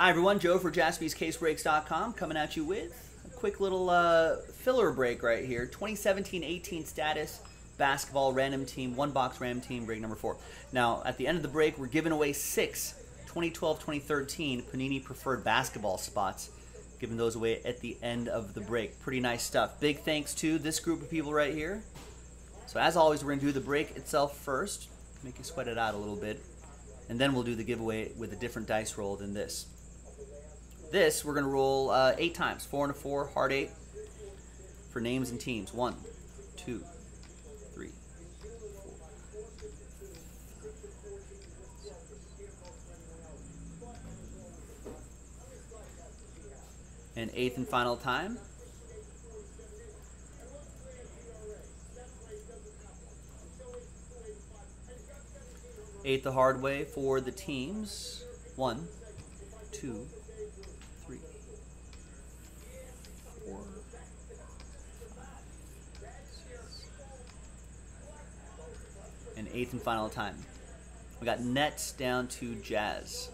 Hi everyone, Joe for JaspysCaseBreaks.com coming at you with a quick little filler break right here. 2017-18 status basketball random team, one box random team, break number 4. Now at the end of the break we're giving away 6 2012-2013 Panini preferred basketball spots, giving those away at the end of the break. Pretty nice stuff. Big thanks to this group of people right here. So as always we're going to do the break itself first, make you sweat it out a little bit, and then we'll do the giveaway with a different dice roll than this. This, we're going to roll 8 times. 4 and a 4, hard 8 for names and teams. 1, 2, 3, 4. And 8th and final time. Eight the hard way for the teams. 1, 2. And 8th and final time. We got Nets down to Jazz.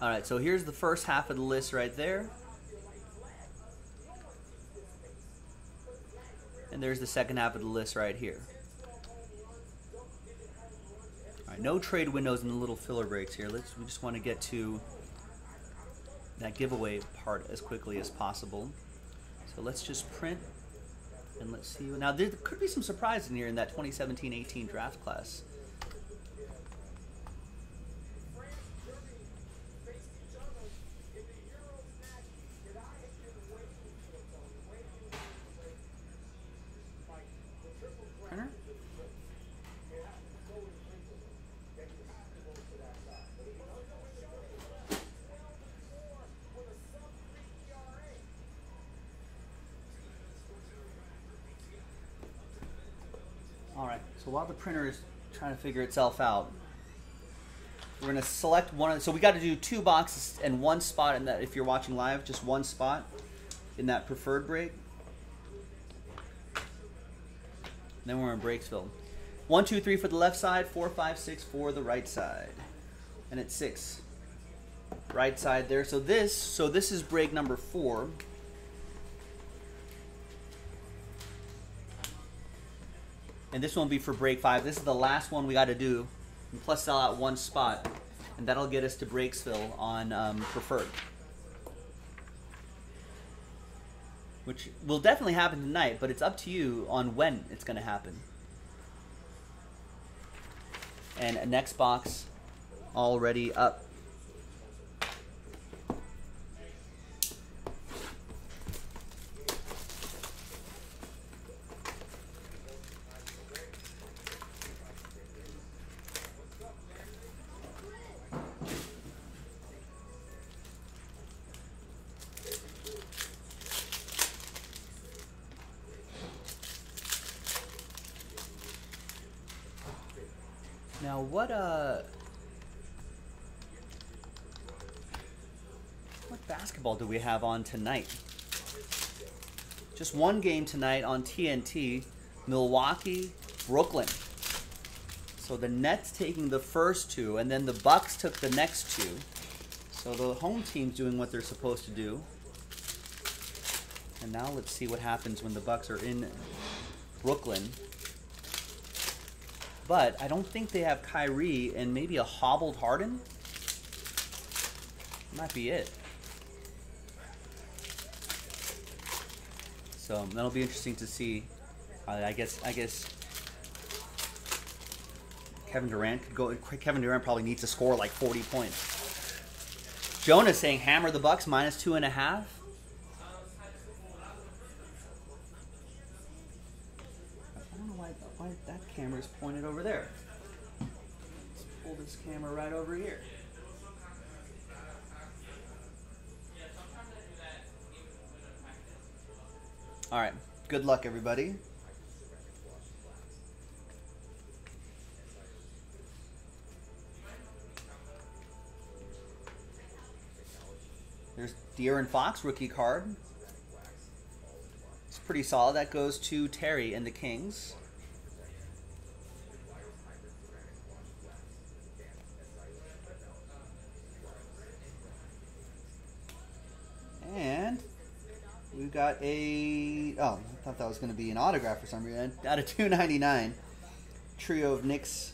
All right, so here's the first half of the list right there. And there's the second half of the list right here. No trade windows and the little filler breaks here. We just want to get to that giveaway part as quickly as possible. So let's just print and let's see. Now there could be some surprise in here in that 2017-18 draft class. So while the printer is trying to figure itself out, we're going to select one. So we got to do 2 boxes and 1 spot in that. If you're watching live, just 1 spot in that preferred break. And then we're in Breaksville. 1, 2, 3 for the left side. 4, 5, 6 for the right side. And it's 6. Right side there. So this is break number 4. And this won't be for break 5. This is the last one we got to do, and plus sell out 1 spot, and that'll get us to Breaksville on preferred, which will definitely happen tonight. But it's up to you on when it's going to happen. And next box already up. Now what basketball do we have on tonight? Just 1 game tonight on TNT, Milwaukee, Brooklyn. So the Nets taking the first 2, and then the Bucks took the next 2. So the home team's doing what they're supposed to do. And now let's see what happens when the Bucks are in Brooklyn. But I don't think they have Kyrie, and maybe a hobbled Harden? Might be it. So that'll be interesting to see. I guess Kevin Durant could go. Kevin Durant probably needs to score like 40 points. Jonah saying hammer the Bucks -2.5. That camera's pointed over there. Let's pull this camera right over here. All right, good luck everybody. There's De'Aaron Fox, rookie card. It's pretty solid. That goes to Terry and the Kings. And we got a... Oh, I thought that was going to be an autograph for some reason. Out of $2.99. Trio of Knicks.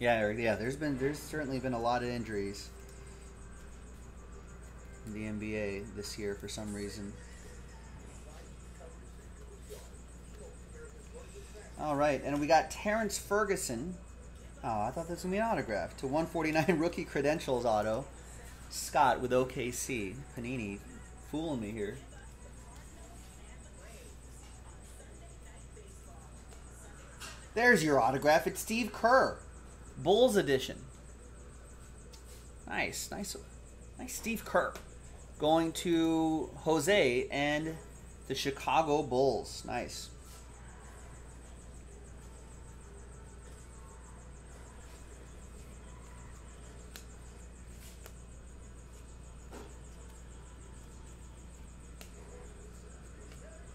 Yeah, there's certainly been a lot of injuries in the NBA this year for some reason. All right, and we got Terrence Ferguson. Oh, I thought this was gonna be an autograph. To 149 rookie credentials auto. Scott with OKC. Panini fooling me here. There's your autograph. It's Steve Kerr. Bulls edition. Nice, nice Steve Kerr. Going to Jose and the Chicago Bulls. Nice.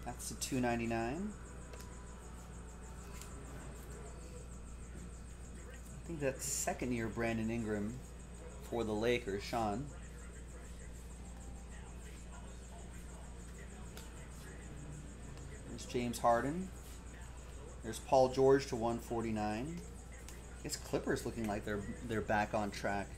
That's a $2.99. I think that's second year Brandon Ingram for the Lakers, Sean. There's James Harden. There's Paul George to 149. I guess Clippers looking like they're back on track.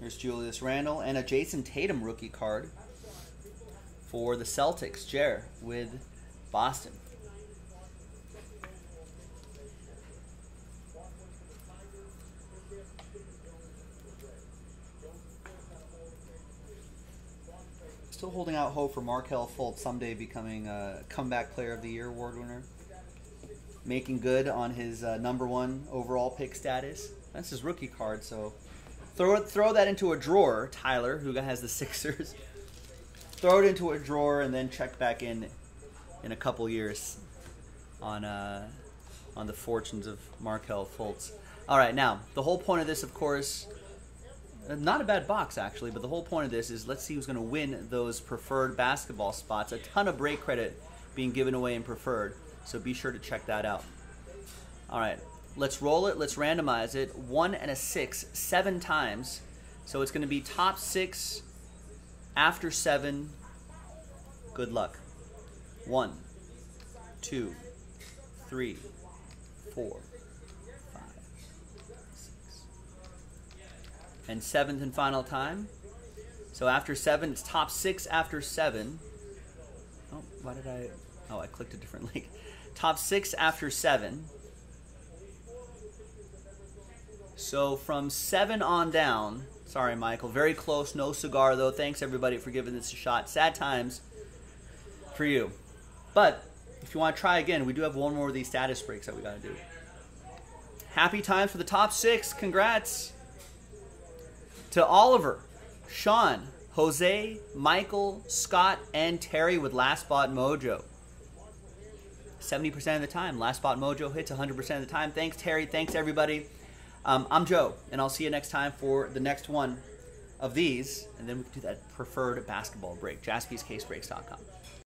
There's Julius Randle and a Jason Tatum rookie card for the Celtics, Jer, with Boston. Still holding out hope for Markelle Fultz someday becoming a comeback player of the year award winner. Making good on his #1 overall pick status. That's his rookie card, so... Throw that into a drawer, Tyler, who has the Sixers. Throw it into a drawer and then check back in a couple years on the fortunes of Markelle Fultz. All right, now, the whole point of this, of course, not a bad box, actually, but the whole point of this is let's see who's going to win those preferred basketball spots. A ton of break credit being given away in preferred, so be sure to check that out. All right. Let's roll it. Let's randomize it. 1 and a 6, 7 times. So it's going to be top 6 after 7. Good luck. 1, 2, 3, 4, 5, 6. And 7th and final time. So after 7, it's top 6 after 7. Oh, why did I? Oh, I clicked a different link. Top 6 after 7. So from 7 on down, sorry, Michael, very close, no cigar, though. Thanks, everybody, for giving this a shot. Sad times for you. But if you want to try again, we do have one more of these status breaks that we got to do. Happy times for the top 6. Congrats to Oliver, Sean, Jose, Michael, Scott, and Terry with Last Spot Mojo. 70% of the time, Last Spot Mojo hits 100% of the time. Thanks, Terry. Thanks, everybody. I'm Joe, and I'll see you next time for the next one of these, and then we can do that preferred basketball break. JaspysCaseBreaks.com.